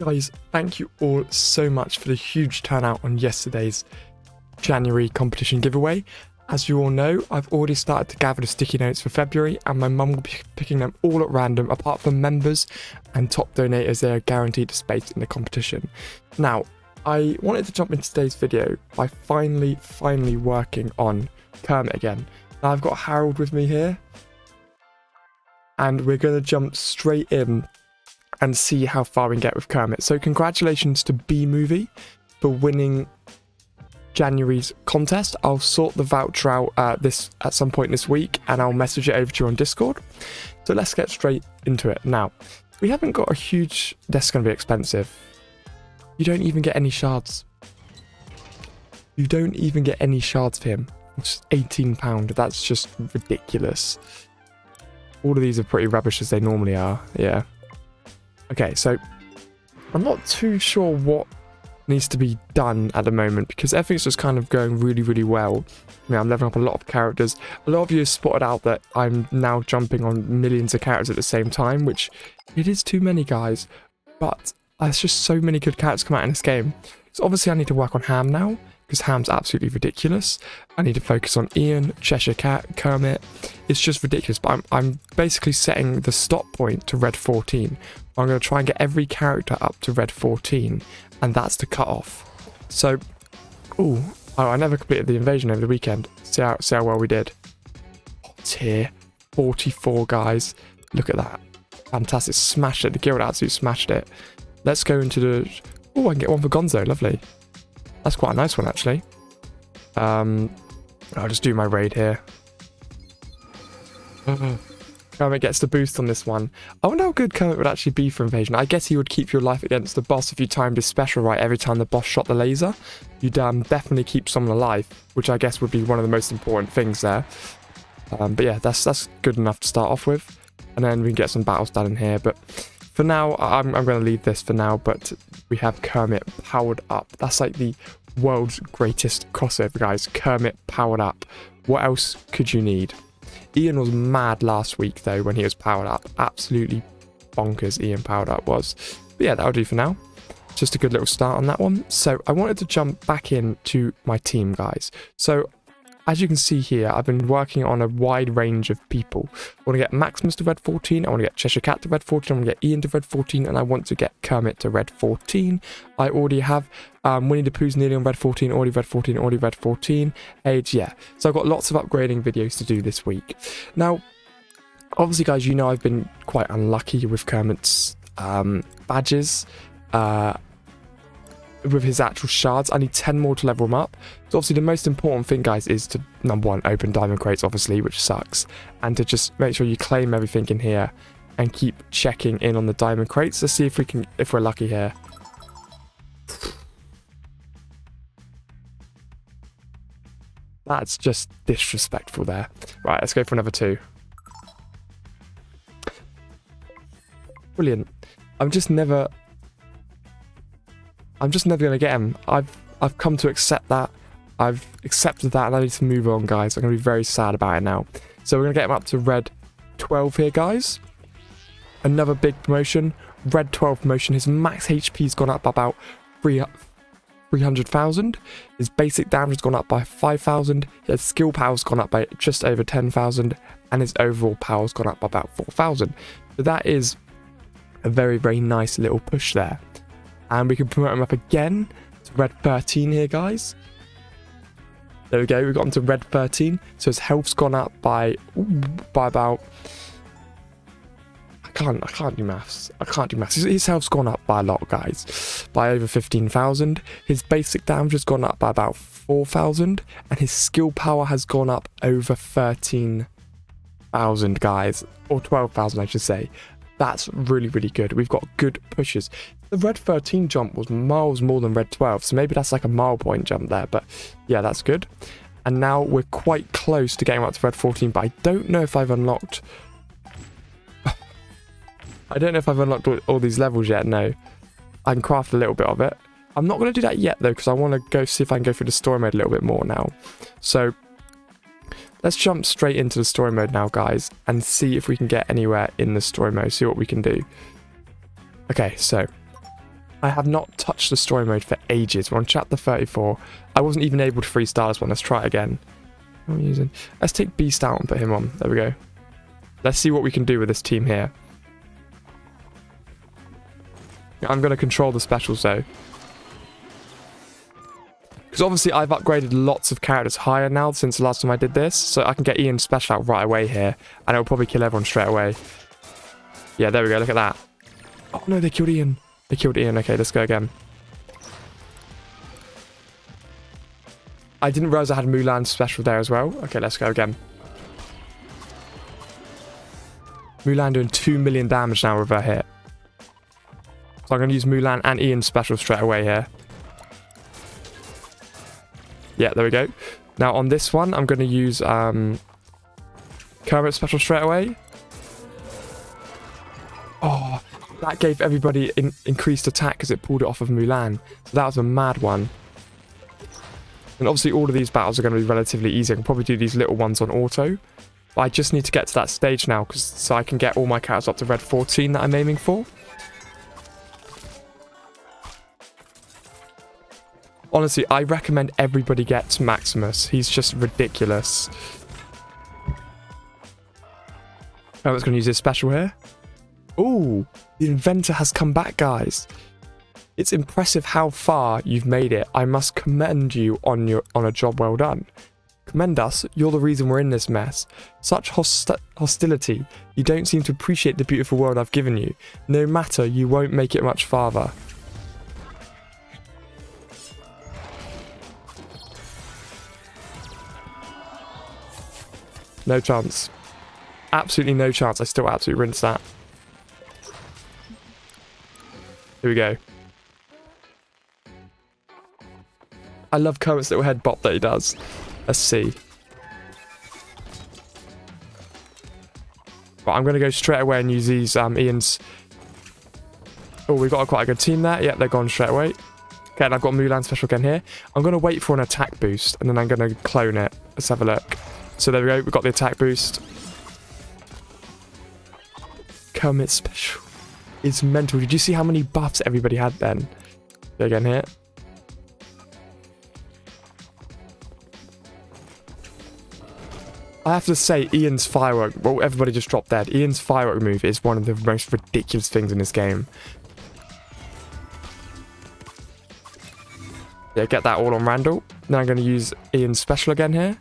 Guys, thank you all so much for the huge turnout on yesterday's January competition giveaway. As you all know, I've already started to gather the sticky notes for February, and my mum will be picking them all at random. Apart from members and top donors, they are guaranteed a space in the competition. Now, I wanted to jump into today's video by finally working on Kermit again. Now I've got Harold with me here, and we're going to jump straight in and see how far we can get with Kermit. So congratulations to B Movie for winning January's contest. I'll sort the voucher out at some point this week, and I'll message it over to you on Discord. So let's get straight into it. Now, we haven't got a huge... That's going to be expensive. You don't even get any shards. You don't even get any shards for him. It's £18. That's just ridiculous. All of these are pretty rubbish as they normally are. Yeah. Okay, so I'm not too sure what needs to be done at the moment, because everything's just kind of going really well. I mean, I'm leveling up a lot of characters. A lot of you have spotted out that I'm now jumping on millions of characters at the same time, which it is too many, guys, but there's just so many good characters come out in this game. So obviously I need to work on Hamm now, because Hamm's absolutely ridiculous. I need to focus on Ian, Cheshire Cat, Kermit. It's just ridiculous, but I'm basically setting the stop point to red 14. I'm going to try and get every character up to red 14, and that's the cutoff. So, oh, I never completed the invasion over the weekend. See how well we did. Tier 44, guys. Look at that. Fantastic. Smashed it. The guild absolutely smashed it. Let's go into the... Oh, I can get one for Gonzo. Lovely. That's quite a nice one, actually. I'll just do my raid here. Kermit gets the boost on this one. I wonder how good Kermit would actually be for invasion. I guess he would keep your life against the boss if you timed his special right every time the boss shot the laser. You'd definitely keep someone alive, which I guess would be one of the most important things there. But yeah, that's good enough to start off with. And then we can get some battles done in here. But for now, I'm going to leave this for now. But we have Kermit powered up. That's like the world's greatest crossover, guys. Kermit powered up. What else could you need? Ian was mad last week, though, when he was powered up. Absolutely bonkers Ian powered up was. But yeah, that'll do for now. Just a good little start on that one. So I wanted to jump back into my team, guys. So as you can see here, I've been working on a wide range of people. I want to get Maximus to red 14. I want to get Cheshire Cat to red 14. I want to get Ian to red 14. And I want to get Kermit to red 14. I already have Winnie the Pooh's nearly on red 14, already red 14, already red 14. Hades, yeah. So I've got lots of upgrading videos to do this week. Now, obviously, guys, you know I've been quite unlucky with Kermit's badges. With his actual shards, I need 10 more to level them up. So obviously the most important thing, guys, is to, number one, open diamond crates, obviously, which sucks, and to just make sure you claim everything in here and keep checking in on the diamond crates. Let's see if we can, if we're lucky here. That's just disrespectful there. Right, let's go for another two. Brilliant. I'm just never going to get him. I've come to accept that. I've accepted that, and I need to move on, guys. I'm going to be very sad about it now. So we're going to get him up to red 12 here, guys. Another big promotion. Red 12 promotion. His max HP's gone up by about 300,000. His basic damage has gone up by 5,000. His skill power's gone up by just over 10,000. And his overall power's gone up by about 4,000. So that is a very nice little push there. And we can promote him up again to red 13 here, guys. There we go. We've got him to red 13. So his health's gone up by about... I can't do maths. His health's gone up by a lot, guys. By over 15,000. His basic damage has gone up by about 4,000. And his skill power has gone up over 13,000, guys. Or 12,000, I should say. That's really good. We've got good pushes. The red 13 jump was miles more than red 12, so maybe that's like a mile point jump there, but yeah, that's good. And now we're quite close to getting up to red 14, but I don't know if I've unlocked... I don't know if I've unlocked all these levels yet, no. I can craft a little bit of it. I'm not going to do that yet, though, because I want to go see if I can go through the story mode a little bit more now. So... let's jump straight into the story mode now, guys, and see if we can get anywhere in the story mode, see what we can do. Okay, so I have not touched the story mode for ages. We're on chapter 34. I wasn't even able to freestyle this one. Let's try it again. What am I using? Let's take Beast out and put him on. There we go. Let's see what we can do with this team here. I'm going to control the specials though. Because obviously I've upgraded lots of characters higher now since the last time I did this. So I can get Ian's special out right away here. And it'll probably kill everyone straight away. Yeah, there we go. Look at that. Oh no, they killed Ian. They killed Ian. Okay, let's go again. I didn't realize I had Mulan's special there as well. Okay, let's go again. Mulan doing 2 million damage now with her hit. So I'm going to use Mulan and Ian's special straight away here. Yeah, there we go. Now on this one, I'm going to use Kermit's special straight away. Oh, that gave everybody increased attack because it pulled it off of Mulan. So that was a mad one. And obviously all of these battles are going to be relatively easy. I can probably do these little ones on auto. But I just need to get to that stage now so I can get all my characters up to red 14 that I'm aiming for. Honestly, I recommend everybody gets Maximus. He's just ridiculous. Oh, I was going to use his special here. Ooh, the inventor has come back, guys. It's impressive how far you've made it. I must commend you on a job well done. Commend us. You're the reason we're in this mess. Such hostility. You don't seem to appreciate the beautiful world I've given you. No matter, you won't make it much farther. No chance. Absolutely no chance. I still absolutely rinse that. Here we go. I love Kermit's little head bop that he does. Let's see. Right, I'm going to go straight away and use these Ian's... Oh, we've got quite a good team there. Yeah, they're gone straight away. Okay, and I've got Mulan special again here. I'm going to wait for an attack boost and then I'm going to clone it. Let's have a look. So there we go, we've got the attack boost. Kermit's special. It's mental. Did you see how many buffs everybody had then? They're again here. I have to say, Ian's firework... Well, everybody just dropped dead. Ian's firework move is one of the most ridiculous things in this game. Yeah, get that all on Randall. Now I'm going to use Ian's special again here.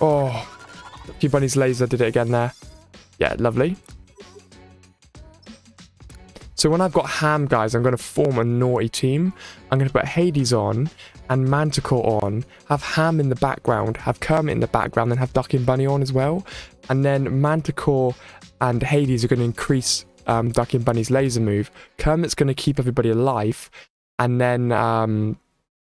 Oh, Ducky Bunny's laser did it again there. Yeah, lovely. So when I've got Hamm, guys, I'm going to form a naughty team. I'm going to put Hades on and Manticore on. Have Hamm in the background. Have Kermit in the background. Then have Ducky Bunny on as well. And then Manticore and Hades are going to increase Ducky Bunny's laser move. Kermit's going to keep everybody alive. And then...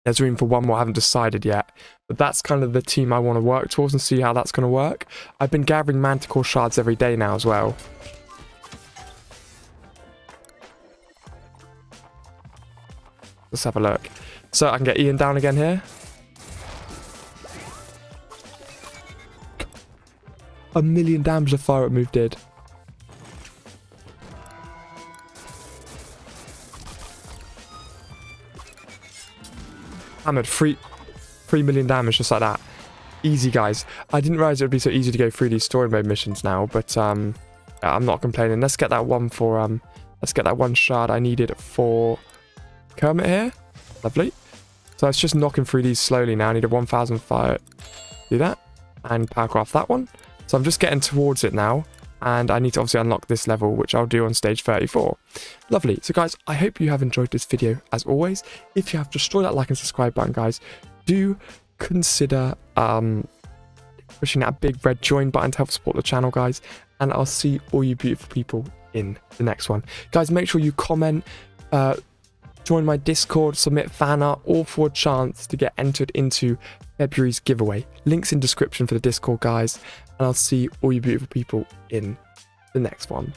there's room for one more I haven't decided yet. But that's kind of the team I want to work towards and see how that's going to work. I've been gathering Manticore shards every day now as well. Let's have a look. So I can get Ian down again here. A million damage the firework move did. Hammered 3 million damage just like that. Easy, guys. I didn't realize it would be so easy to go through these story mode missions now, but I'm not complaining. Let's get that one for let's get that one shard I needed for Kermit here. Lovely. So it's just knocking through these slowly now. I need a 1000 fire. Do that and power craft that one. So I'm just getting towards it now. And I need to obviously unlock this level, which I'll do on stage 34. Lovely. So, guys, I hope you have enjoyed this video, as always. If you have, destroy that like and subscribe button, guys. Do consider pushing that big red join button to help support the channel, guys. And I'll see all you beautiful people in the next one. Guys, make sure you comment, join my Discord, submit fan art, all for a chance to get entered into February's giveaway. Links in description for the Discord, guys. And I'll see all you beautiful people in the next one.